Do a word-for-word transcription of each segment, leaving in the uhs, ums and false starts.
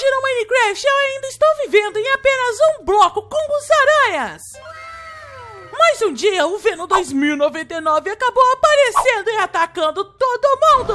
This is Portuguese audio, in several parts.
Hoje no Minecraft eu ainda estou vivendo em apenas um bloco com os aranhas. Mas um dia o Venom dois mil e noventa e nove acabou aparecendo e atacando todo mundo.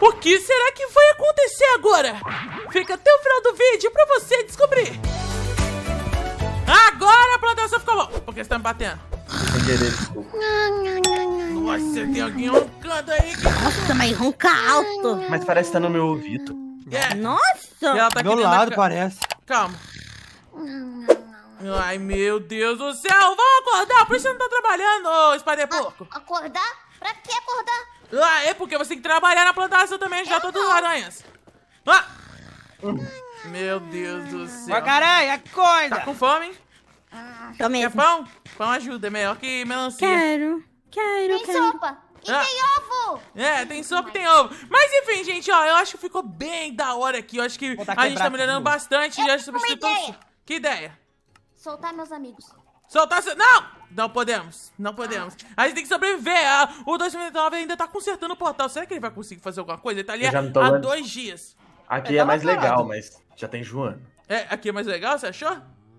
O que será que vai acontecer agora? Fica até o final do vídeo pra você descobrir. Agora a plantação ficou bom. Por que você tá me batendo? Nossa, tem alguém roncando aí. Nossa, mas ronca alto. Mas parece que tá no meu ouvido. É. Nossa! Tá do meu lado, da... parece. Calma. Ai, meu Deus do céu. Vamos acordar, por isso você não tá trabalhando, ô Spider-Porco. Acordar? Pra que acordar? Ah, é porque você tem que trabalhar na plantação também, já todos os aranhas. Ah! Meu Deus do céu. Bacaranha, acorda! Tá com fome, hein? Tô mesmo. Quer pão? Pão ajuda, é melhor que melancia. Quero, quero, tem quero. Tem sopa e ah. tem ovo. É, tem sopa e tem ovo. Mas enfim, gente, ó, eu acho que ficou bem da hora aqui. Eu acho que a gente tá melhorando bastante. Eu já substituiu. Ideia. Que ideia? Soltar meus amigos. Soltar seu... Não! Não podemos, não podemos. A gente tem que sobreviver. Ah, o dois mil e nove ainda tá consertando o portal. Será que ele vai conseguir fazer alguma coisa? Ele tá ali há vendo. dois dias. Aqui é, é mais parado. legal, mas já tem Joana. É, aqui é mais legal, você achou?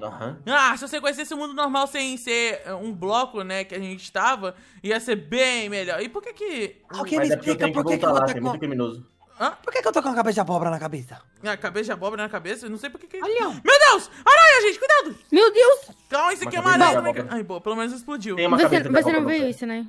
Aham. Uhum. Ah, se você conhecesse o mundo normal sem ser um bloco, né, que a gente tava, ia ser bem melhor. E por que que... Alguém me explica por que que eu vou ter muito criminoso. Hã? Por que que eu tô com uma cabeça de abóbora na cabeça? Ah, cabeça de abóbora na cabeça? Eu não sei por que que... Olha. Meu Deus! Aranha, gente! Cuidado! Meu Deus! Calma, isso aqui é uma aranha. Ai, boa. Pelo menos explodiu. Tem uma você você não viu isso, né?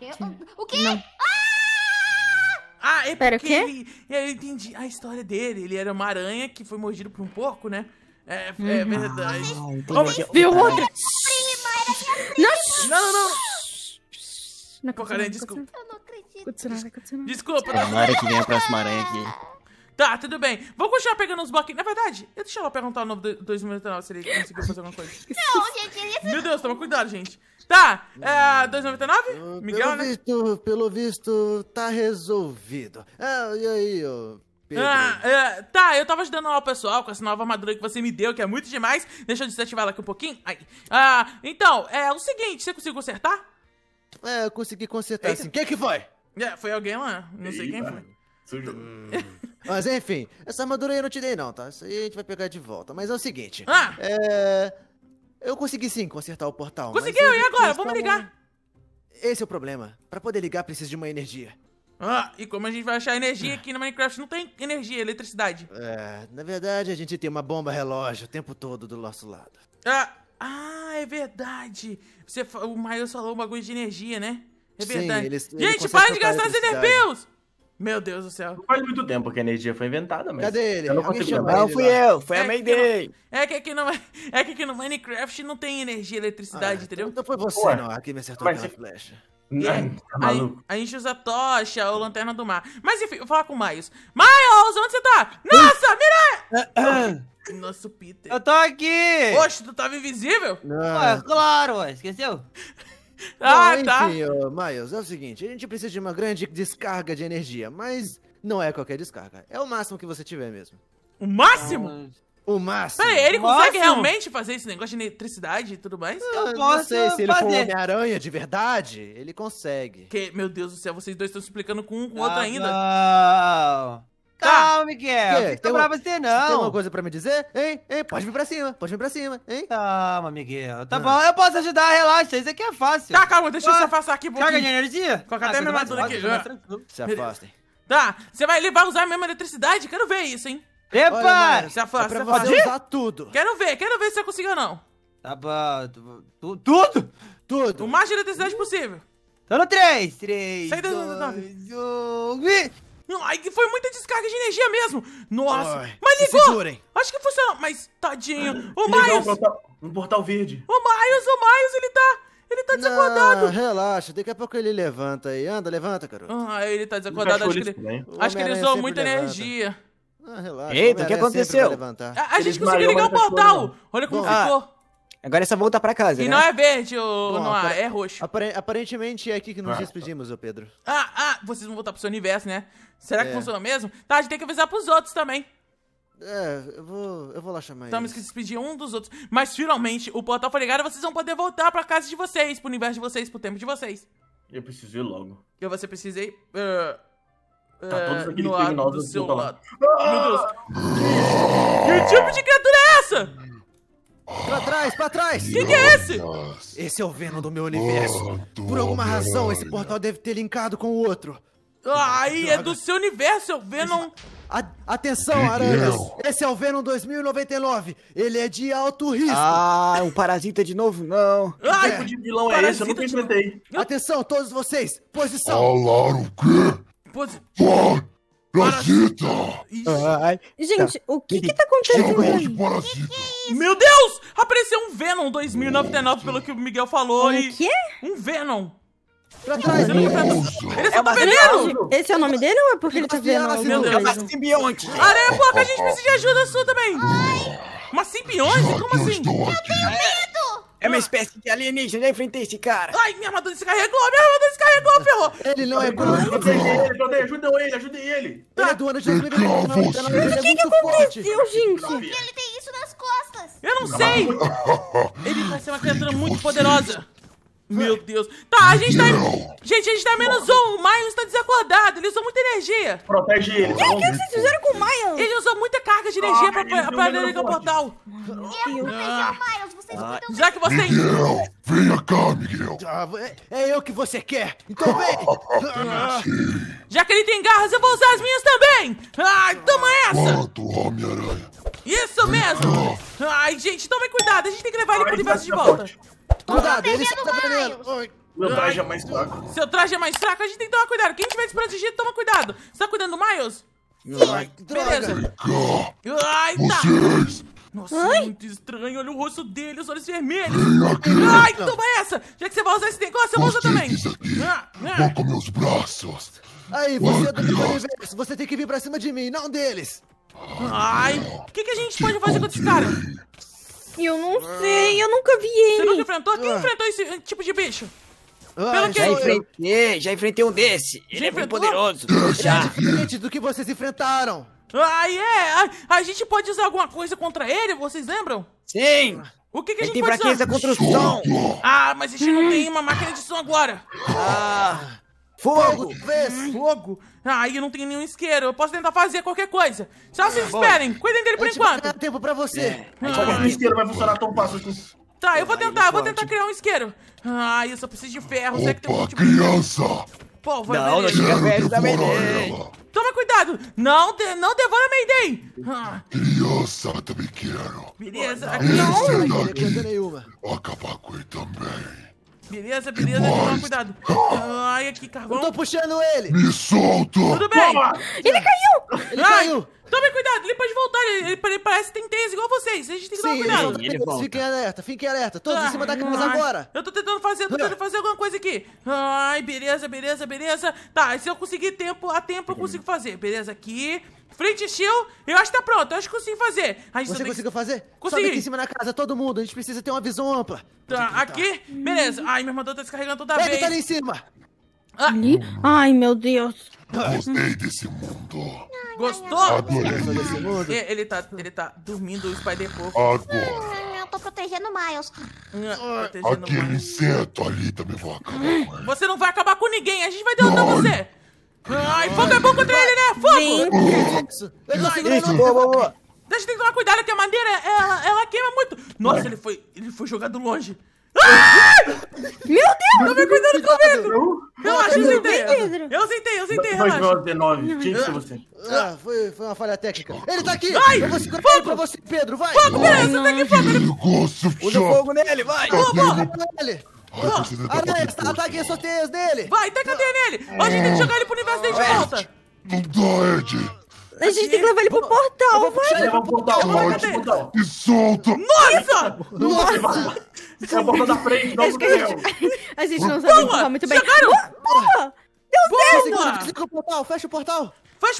Eu, o quê? Não. Ah! Ah, é Pera, porque o quê? Ele, eu entendi a história dele. Ele era uma aranha que foi mordido por um porco, né? É, hum. é verdade. Ah, oh, viu outra? Não, não, não. Não, Bacaranha, desculpa. Eu não acredito. Desculpa. É, na hora que vem a próxima aranha aqui. Tá, tudo bem. Vou continuar pegando uns bloquinhos. Na verdade, deixa eu perguntar o nome do dois mil e noventa e nove se ele conseguiu fazer alguma coisa. Não, gente, ele... Meu Deus, toma cuidado, gente. Tá, é, dois mil e noventa e nove? Miguel, pelo né? Visto, pelo visto, tá resolvido. Ah, e aí, ô... Pedro. Ah, é, tá, eu tava ajudando lá o pessoal com essa nova armadura que você me deu, que é muito demais. Deixa eu desativar ela aqui um pouquinho. Aí. Ah, então, é o seguinte, você conseguiu consertar? É, eu consegui consertar assim. Quem que foi? É, foi alguém lá. Não Eita. sei quem foi. Mas enfim, essa armadura aí eu não te dei não, tá? Isso aí a gente vai pegar de volta. Mas é o seguinte. Ah! É... Eu consegui sim consertar o portal. Conseguiu, mas e agora? Vamos como... ligar. Esse é o problema. Pra poder ligar, preciso de uma energia. Ah, e como a gente vai achar energia aqui no Minecraft? Não tem energia, eletricidade. É, na verdade a gente tem uma bomba relógio o tempo todo do nosso lado. Ah! Ah, é verdade. Você, o Miles falou um bagulho de energia, né? É verdade. Sim, eles, eles gente, para de gastar as enerbios! Meu Deus do céu. Não faz muito tempo que a energia foi inventada, mas... Cadê ele? Eu não consegui chamar. Não, fui eu. Foi é a Mayday. Não, é, que aqui no, é que aqui no Minecraft não tem energia e eletricidade, ah, entendeu? Então foi você, Pô, não. Aqui me acertou a flecha. É, tá maluco. A, a gente usa tocha ou lanterna do mar. Mas enfim, eu vou falar com o Miles. Miles, onde você tá? Nossa, mira! Nossa, Peter. Eu tô aqui! Poxa, tu tava invisível? Não. Pô, claro, ué, esqueceu? Ah, não, tá. Enfim, oh, Miles, é o seguinte, a gente precisa de uma grande descarga de energia, mas não é qualquer descarga. É o máximo que você tiver mesmo. O máximo? Ah. O máximo. Peraí, ele consegue Nossa. realmente fazer esse negócio de eletricidade e tudo mais? Eu, eu posso não sei, se ele fazer. for Homem-Aranha de verdade, ele consegue. Que, meu Deus do céu, vocês dois estão se explicando com um com o outro ainda. Não. Calma, Miguel. Que? Não tem pra você, não. Tem uma coisa pra me dizer? Hein? Hein? Pode vir pra cima, pode vir pra cima, hein? Calma, Miguel. Tá ah. bom, eu posso ajudar, relaxa. Isso aqui é fácil. Tá, calma, deixa ah. eu se afastar aqui um pouquinho. Carga de energia? Coloca ah, até a minha armadura aqui. Já. Se afastem. Tá, você vai levar usar a mesma eletricidade? Quero ver isso, hein? Epa! Se afasta, é você usar tudo. Quero ver, quero ver se você conseguiu ou não. Tá bom. Tu, tudo? Tudo. O mais de eletricidade possível. Tô no três, três, dois, um... Ai, foi muita descarga de energia mesmo. Nossa. Ai, mas ligou. Segurem. Acho que funcionou. Mas, tadinho. O Miles. Um portal, um portal verde. O Miles, o Miles, ele tá... Ele tá desacordado. Não, relaxa, daqui a pouco ele levanta aí. Anda, levanta, garoto. Ah, ele tá desacordado. Acho que ele, acho que ele usou muita levanta. energia. Ah, relaxa. Eita, o que aconteceu? A, a gente conseguiu ligar o portal. Olha como Bom, ficou. Agora é só voltar pra casa, e né? E não é verde, ô, Bom, não é roxo. Aparentemente é aqui que nos ah, despedimos, ô Pedro. Ah, ah, vocês vão voltar pro seu universo, né? Será é. que funciona mesmo? Tá, a gente tem que avisar pros outros também. É, eu vou, eu vou lá chamar eles. Temos que despedir um dos outros. Mas finalmente o portal foi ligado e vocês vão poder voltar pra casa de vocês, pro universo de vocês, pro tempo de vocês. Eu preciso ir logo. Eu, você precisa ir... Uh... Tá todos aqueles criminosos do seu lado. Meu Deus. Que tipo de criatura é essa? Pra trás, pra trás! Quem que é esse? Esse é o Venom do meu universo. Por alguma razão, esse portal deve ter linkado com o outro. Aí, é do seu universo, é o Venom... Atenção, aranhas! Esse é o Venom dois mil e noventa e nove! Ele é de alto risco! Ah, um parasita de novo? Não! Ah, é. Que tipo de vilão é esse? Eu nunca enfrentei! Atenção, todos vocês! Posição! Falaram o quê? Posi... Parasita! Ai. Gente, o que que tá acontecendo? De Meu Deus! Apareceu um Venom dois mil e noventa e nove, pelo que o Miguel falou! O quê? Um Venom! Pra trás, ele é o veneno! Esse é o nome dele ou é porque ele tá vendo? É uma simbionte! Aranha, porca, a gente precisa de ajuda sua também! Ai. Uma simbionte? Como assim? Eu tenho medo! É uma espécie de alienígena, já enfrentei esse cara! Ai, minha armadura descarregou! Minha armadura descarregou, ferrou! Ele não é bom! Ajudam ele, ajudem ele! Ele é do ano de dois mil e noventa e nove! Mas o que que aconteceu, gente? Por que ele tem isso nas costas? Eu não sei! Ele vai ser uma criatura muito poderosa! Meu Deus. Tá, a gente tá... Gente, a gente tá menos um. O Miles tá desacordado. Ele usou muita energia. Protege ele. O que vocês fizeram com o Miles? Ele usou muita carga de energia ah, pra, pra, pra ligar o portal. Eu ah, o Miles. Vocês ah, não já que você... Miguel, venha cá, Miguel. É eu que você quer. Então vem. Ah, já que ele tem garras, eu vou usar as minhas também. Ai, toma essa. Quanto, Homem-Aranha. Isso mesmo. Ai, gente, tomem cuidado. A gente tem que levar ele pro universo de volta. Cuidado, ele está veneno! Meu traje é mais fraco. Seu traje é mais fraco, a gente tem que tomar cuidado. Quem tiver desprotegido, toma cuidado. Você tá cuidando do Miles? Ai, beleza. Ai, tá. Vocês. Nossa, é muito estranho. Olha o rosto dele, os olhos vermelhos. Ai, toma essa. Já que você vai usar esse negócio, eu vou usar também. Vou com meus braços. Aí, você é do meu universo. Você tem que vir pra cima de mim, não deles. Ai, o que, que a gente pode fazer com esse cara? Eu não sei, eu nunca vi ele. Você nunca enfrentou? Quem enfrentou esse tipo de bicho? Pelo que já enfrentei, já enfrentei um desse. Ele é muito poderoso. Já. É diferente do que vocês enfrentaram. Ah, é. A gente pode usar alguma coisa contra ele, vocês lembram? Sim. O que, que a gente tem pode usar? Ele tem fraqueza contra o som. Ah, mas a gente não tem uma máquina de som agora. Ah... Fogo! Fogo! Fogo! Ah, eu não tenho nenhum isqueiro. Eu posso tentar fazer qualquer coisa. Só vocês esperem. Cuidem dele por enquanto. Vai dar tempo pra você. Ah, o isqueiro vai funcionar tão fácil assim. Tá, eu vou tentar. Eu vou tentar criar um isqueiro. Ah, eu só preciso de ferro. Será que tem um tipo de... criança! Pô, vai não, não fica velho da Mayday. Toma cuidado. Não, de... não devora a Mayday. Ah. Criança, eu também quero. Beleza. Aqui não. Quero acabar com ele também. Beleza, beleza, toma cuidado. Ai, aqui, carvão. Eu tô puxando ele. Me solta. Tudo bem. Toma. Ele caiu. Ele Ai, caiu. Tome cuidado, ele pode voltar. Ele, ele parece que tem tese igual vocês. A gente tem que Sim, tomar cuidado. Ele volta. Fiquem alerta, fiquem alerta. Todos ah, em cima da casa agora. Eu tô tentando fazer, tô tentando fazer alguma coisa aqui. Ai, beleza, beleza, beleza. Tá, se eu conseguir tempo, a tempo eu consigo fazer. Beleza, aqui. Frente shield, eu acho que tá pronto, eu acho que consigo fazer. A gente Você conseguiu que... fazer? Consegui. Sobe aqui em cima na casa, todo mundo, a gente precisa ter uma visão ampla. Tá, aqui, beleza. Ai, minha irmã tá descarregando toda Pega, vez. Tá ali em cima. Ah. Ali? Ai, meu Deus. Gostei desse mundo. Gostou? Adorei. Ele, ele, tá, ele tá dormindo o Spider-Porco. Agora. Tô protegendo o Miles. Ah, protegendo Aquele Miles. inseto ali também vou acabar com ele. Você não vai acabar com ninguém, a gente vai derrotar Ai. você. Ai, fogo é bom contra ele, né? Fogo! Eu não segurei não. Boa, boa, boa. Deixa eu ter que tomar cuidado, que a madeira, ela, ela queima muito. Nossa, ele foi, ele foi jogado longe. Ah! Meu Deus! Não vai cuidando com o Pedro! Relaxa, eu sentei! Eu sentei, eu sentei, relaxa. dois mil e dezenove, tinha que ser você. Ah, foi, foi uma falha técnica. Ele tá aqui! Ai! Eu vou segurar ele pra você, Pedro, vai! Fogo, beleza, você tá aqui, fogo! Usa fogo nele, vai! Fogo! Aranha, ataque as soteias dele! Vai, taca a teia nele! Ou a gente tem que jogar ele pro universo dele de volta! Não dá, Ed! A gente tem que levar ele pro portal, vai! Levar pro portal! Me solta! Nossa! Nossa! É o portal da frente, não pro meu! A gente não sabe usar muito bem. Porra! Deu certo! Fecha o portal! Fecha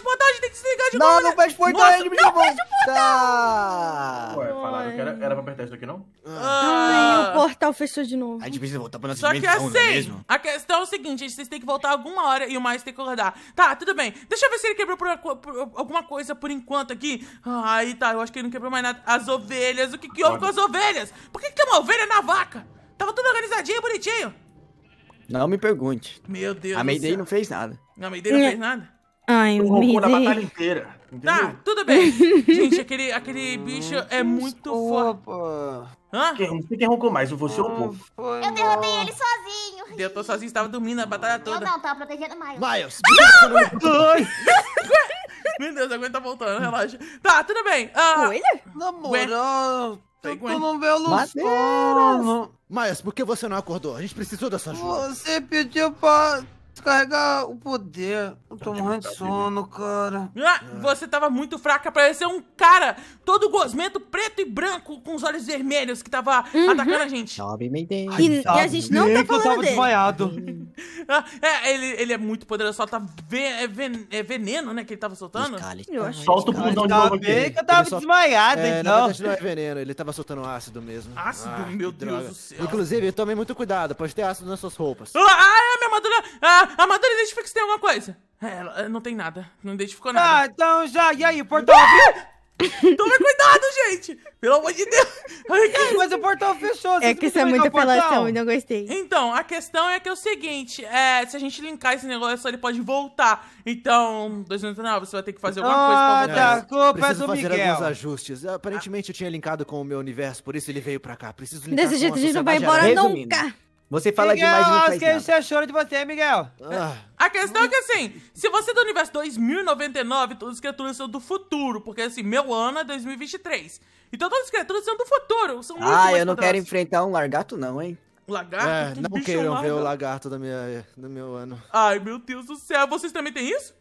o portal, a gente tem que se ligar de novo! Não, não fecha o portal, Ed, me chamou! Não fecha o portal! Ué, falaram que era pra apertar isso daqui, não? Ai, o portal fechou de novo. A gente precisa voltar pra nossa dimensão, não é mesmo? A questão é o seguinte, vocês têm que voltar alguma hora e o Miles tem que acordar. Tá, tudo bem. Deixa eu ver se ele quebrou por, por, alguma coisa por enquanto aqui. Ai, tá, eu acho que ele não quebrou mais nada. As ovelhas, o que que houve com as ovelhas? Por que que tem uma ovelha na vaca? Tava tudo organizadinho, bonitinho. Não me pergunte. Meu Deus do céu. A Mayday não fez nada. A Mayday não fez nada? Ai, o Goku na batalha inteira. Entendeu? Tá, tudo bem. Gente, aquele, aquele bicho é muito foda. Hã? Quem, não sei quem roncou mais, você ou o povo? Eu derrotei ele sozinho. Eu tô sozinho, estava dormindo a batalha toda. Eu não, tava protegendo o Miles. Miles! Não, meu Deus, a Gwen tá voltando, relaxa. Tá, tudo bem. Ah, Coelho? Na moral, tu não vê a luz fora. Miles, por que você não acordou? A gente precisou dessa ajuda. Você pediu pra descarregar o poder. Eu tô morrendo de sono, cara. Ah, você tava muito fraca, parecia um cara todo gosmento, preto e branco, com os olhos vermelhos, que tava uhum. atacando a gente. Sobe, Mayday. E, e a gente não tá falando eu tava dele. Desmaiado. Ah, é, ele, ele é muito poderoso, solta ve ven é veneno, né, que ele tava soltando. Escalete, solta o pulmão de novo aqui. Eu tava só... desmaiado, é, então. Na verdade não é veneno, ele tava soltando ácido mesmo. Ácido? Ah, meu Deus droga. do céu. Inclusive, tome muito cuidado, pode ter ácido nas suas roupas. Ah, é, minha armadura... Ah, a armadura identifica se tem alguma coisa. É, não tem nada, não identificou nada. Ah, então já, e aí, portão abriu? Tome cuidado, gente! Pelo amor de Deus! Mas o portal fechou. É que isso é muita apelação, não gostei. Então, a questão é que é o seguinte, é, se a gente linkar esse negócio, ele pode voltar. Então, dois mil e noventa e nove, você vai ter que fazer alguma ah, coisa pra voltar. Eu preciso fazer Miguel. alguns ajustes. Aparentemente, eu tinha linkado com o meu universo, por isso ele veio pra cá. Preciso linkar Desse jeito, a gente não vai embora geral. nunca! Resumindo. Você fala Miguel, demais e não faz nada. Você achou de você, Miguel. Ah. A questão é que, assim, se você é do universo dois mil e noventa e nove, todas as criaturas são do futuro, porque, assim, meu ano é dois mil e vinte e três. Então todas as criaturas são do futuro, são muito Ah, eu não quero enfrentar um lagarto não, hein. Lagarto? É, não queiram ver o lagarto da minha, do meu ano. Ai, meu Deus do céu, vocês também têm isso?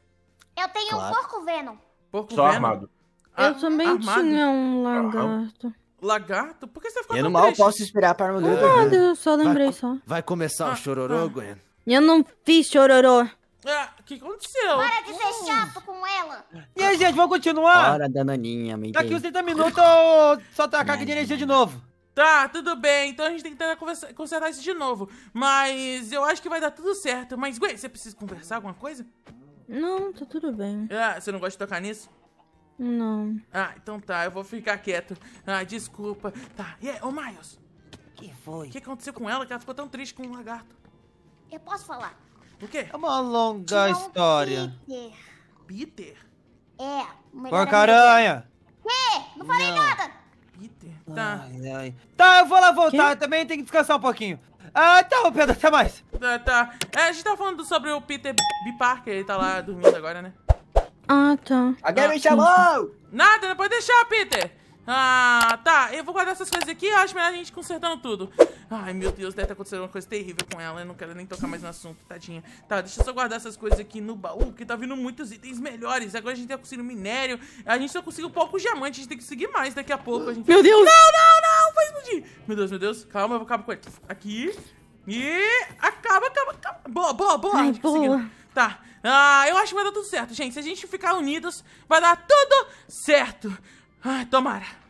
Eu tenho claro. um porco Venom. Porco Só Venom? armado. Eu ah, também armado. tinha um lagarto. Uhum. Lagarto? Por que você ficou Eu não mal triste? posso esperar para armadura. Nada, eu só lembrei vai, só. Vai começar ah, o chororô, ah. Gwen? Eu não fiz chororô. O ah, que aconteceu? Para de ser oh. chato com ela. E aí, gente, vamos continuar? Hora da naninha, Mayday. Daqui uns trinta minutos eu só tacar aqui de energia de novo. Tá, tudo bem. Então a gente tem que tentar conversa, consertar isso de novo. Mas eu acho que vai dar tudo certo. Mas, Gwen, você precisa conversar alguma coisa? Não, tá tudo bem. Ah, você não gosta de tocar nisso? Não. Ah, então tá, eu vou ficar quieto. Ah, desculpa. Tá, e aí, ô Miles? Que foi? O que aconteceu com ela que ela ficou tão triste com o lagarto? Eu posso falar? O quê? É uma longa Tinha história. Um Peter. Peter? É, uma Bacaranha! Que? Não falei não. nada! Peter, tá. Ai, ai. Tá, eu vou lá voltar, eu também tenho que descansar um pouquinho. Ah, tá, Pedro, até mais. Tá, tá. É, a gente tá falando sobre o Peter B. Parker, ele tá lá dormindo agora, né? Ah, tá. Alguém me chamou! Nada, não pode deixar, Peter! Ah, tá. Eu vou guardar essas coisas aqui e acho melhor a gente consertando tudo. Ai, meu Deus, deve ter acontecido uma coisa terrível com ela. Eu não quero nem tocar mais no assunto, tadinha. Tá, deixa eu só guardar essas coisas aqui no baú, que tá vindo muitos itens melhores. Agora a gente tá conseguindo minério. A gente só conseguiu pouco diamante, a gente tem que conseguir mais daqui a pouco. A gente... Meu Deus! Não, não, não! Vai explodir! Meu Deus, meu Deus. Calma, eu vou acabar com ele. Aqui. E... Acaba, acaba, acaba. Boa, boa, boa. Ai, boa. Tá, ah, eu acho que vai dar tudo certo, gente. Se a gente ficar unidos, vai dar tudo certo. Ai, tomara.